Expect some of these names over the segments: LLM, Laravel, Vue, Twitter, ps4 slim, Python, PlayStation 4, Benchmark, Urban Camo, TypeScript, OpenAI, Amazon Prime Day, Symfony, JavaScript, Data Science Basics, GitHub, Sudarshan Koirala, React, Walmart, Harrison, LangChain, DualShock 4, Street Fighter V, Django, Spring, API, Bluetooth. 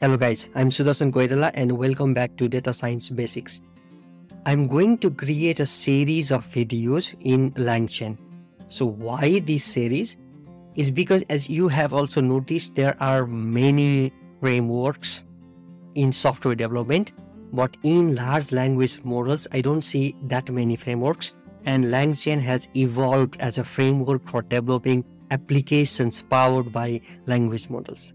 Hello guys, I'm Sudarshan Koirala and welcome back to Data Science Basics. I'm going to create a series of videos in LangChain. So why this series? Is because as you have also noticed, there are many frameworks in software development, but in large language models, I don't see that many frameworks, and LangChain has evolved as a framework for developing applications powered by language models.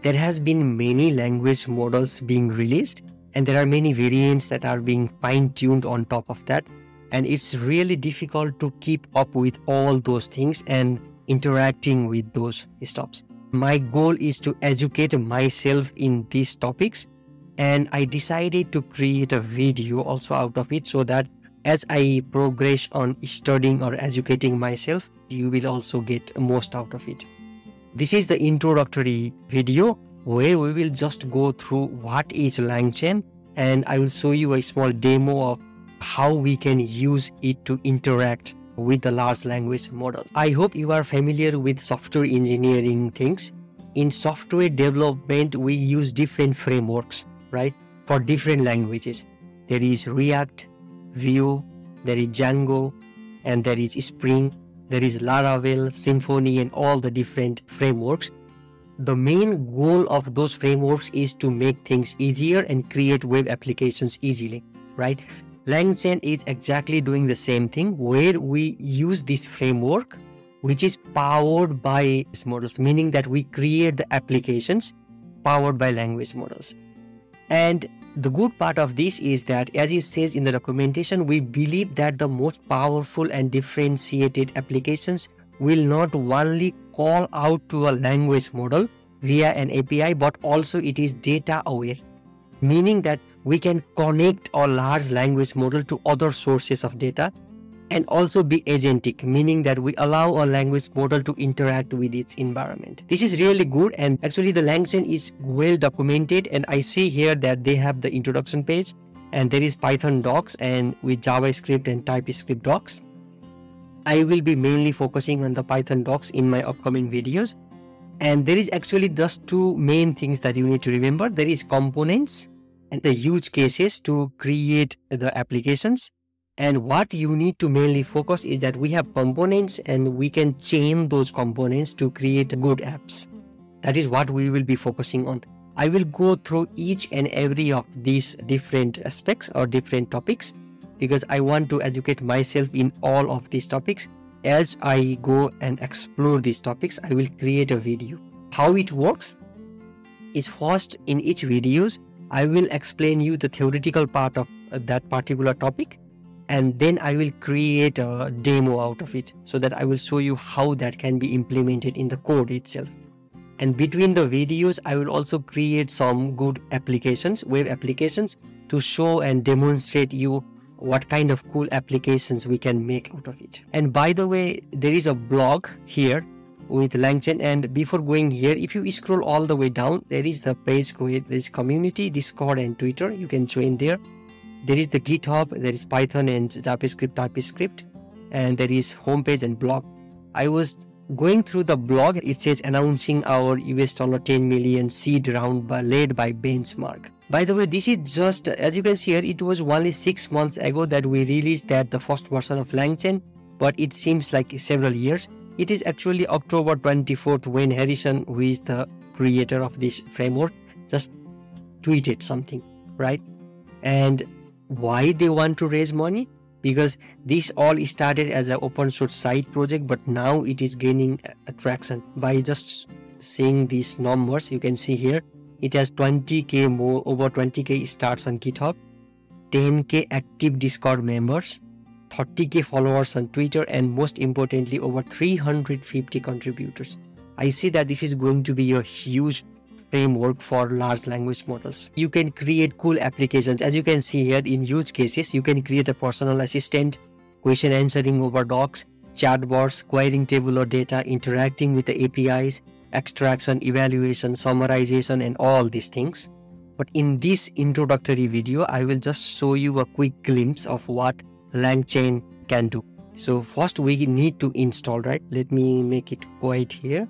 There has been many language models being released and there are many variants that are being fine-tuned on top of that, and it's really difficult to keep up with all those things and interacting with those stuffs. My goal is to educate myself in these topics, and I decided to create a video also out of it so that as I progress on studying or educating myself, you will also get most out of it. This is the introductory video where we will just go through what is LangChain, and I will show you a small demo of how we can use it to interact with the large language models. I hope you are familiar with software engineering things. In software development, we use different frameworks, right, for different languages. There is React, Vue, there is Django, and there is Spring. There is Laravel, Symfony, and all the different frameworks. The main goal of those frameworks is to make things easier and create web applications easily, right? LangChain is exactly doing the same thing, where we use this framework, which is powered by models, meaning that we create the applications powered by language models. And the good part of this is that, as it says in the documentation, we believe that the most powerful and differentiated applications will not only call out to a language model via an API, but also it is data aware, meaning that we can connect our large language model to other sources of data and also be agentic, meaning that we allow our language model to interact with its environment. This is really good, and actually the LangChain is well documented, and I see here that they have the introduction page, and there is Python docs and with JavaScript and TypeScript docs. I will be mainly focusing on the Python docs in my upcoming videos, and there is actually just two main things that you need to remember. There is components and the use cases to create the applications. And what you need to mainly focus is that we have components and we can chain those components to create good apps. That is what we will be focusing on. I will go through each and every of these different aspects or different topics because I want to educate myself in all of these topics. As I go and explore these topics, I will create a video. How it works is, first in each videos, I will explain you the theoretical part of that particular topic. And then I will create a demo out of it so that I will show you how that can be implemented in the code itself. And between the videos, I will also create some good applications, web applications, to show and demonstrate you what kind of cool applications we can make out of it. And by the way, there is a blog here with LangChain, and before going here, if you scroll all the way down, there is the page, there is community, Discord and Twitter, you can join there. There is the GitHub, there is Python and JavaScript, TypeScript, and there is homepage and blog. I was going through the blog, it says announcing our $10 million seed round led by Benchmark. By the way, this is just, as you can see here, it was only 6 months ago that we released that the first version of LangChain, but it seems like several years. It is actually October 24th when Harrison, who is the creator of this framework, just tweeted something, right? And why they want to raise money? Because this all started as an open source side project, but now it is gaining attraction. By just seeing these numbers, you can see here it has 20k more, over 20k starts on GitHub, 10k active Discord members, 30k followers on Twitter, and most importantly over 350 contributors. I see that this is going to be a huge framework for large language models. You can create cool applications. As you can see here, in use cases, you can create a personal assistant, question answering over docs, chatbots, querying table or data, interacting with the APIs, extraction, evaluation, summarization, and all these things. But in this introductory video, I will just show you a quick glimpse of what LangChain can do. So first we need to install, right? Let me make it quiet here.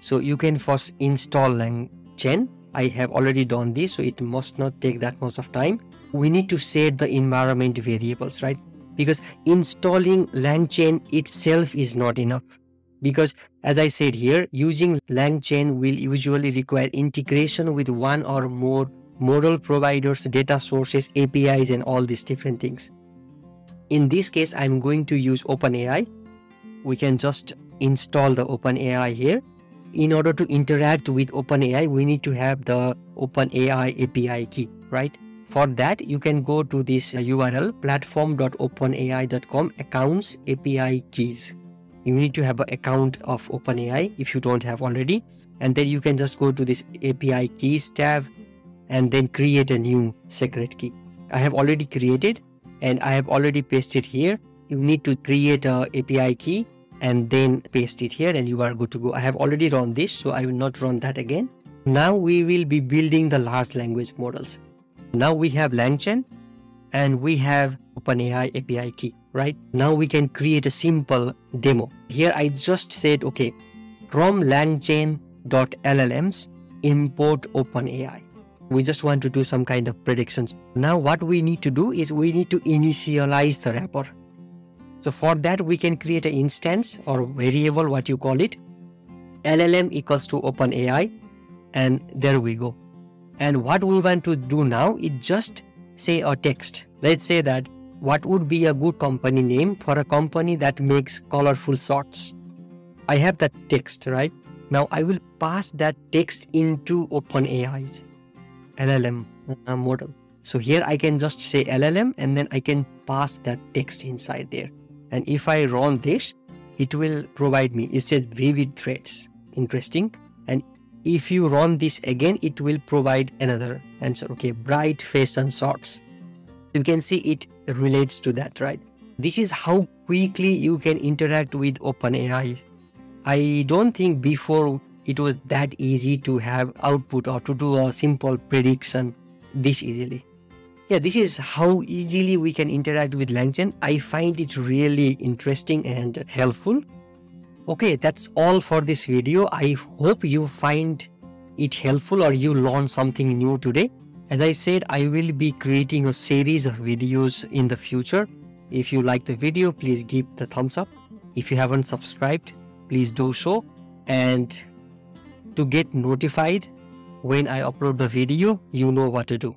So you can first install LangChain. I have already done this, so it must not take that much of time. We need to set the environment variables, right? Because installing LangChain itself is not enough. Because as I said here, using LangChain will usually require integration with one or more model providers, data sources, APIs, and all these different things. In this case, I'm going to use OpenAI. We can just install the OpenAI here. In order to interact with OpenAI, we need to have the OpenAI API key, right? For that, you can go to this URL, platform.openai.com, accounts API keys. You need to have an account of OpenAI if you don't have already. And then you can just go to this API keys tab and then create a new secret key. I have already created and I have already pasted here. You need to create an API key and then paste it here and you are good to go. I have already run this, so I will not run that again. Now we will be building the large language models. Now we have LangChain and we have OpenAI API key, right? Now we can create a simple demo. Here I just said, okay, from langchain.llms, import OpenAI. We just want to do some kind of predictions. Now what we need to do is we need to initialize the wrapper. So for that, we can create an instance or variable, what you call it, LLM equals to OpenAI, and there we go. And what we want to do now is just say a text. Let's say that what would be a good company name for a company that makes colorful shorts. I have that text, right? Now I will pass that text into OpenAI's LLM model. So here I can just say LLM and then I can pass that text inside there. And if I run this, it will provide me, it says vivid threads, interesting. And if you run this again, it will provide another answer. Okay, bright fashion shorts. You can see it relates to that, right? This is how quickly you can interact with OpenAI. I don't think before it was that easy to have output or to do a simple prediction this easily. Yeah, this is how easily we can interact with LangChain. I find it really interesting and helpful. Okay, that's all for this video. I hope you find it helpful or you learn something new today. As I said, I will be creating a series of videos in the future. If you like the video, please give the thumbs up. If you haven't subscribed, please do so. And to get notified when I upload the video, you know what to do.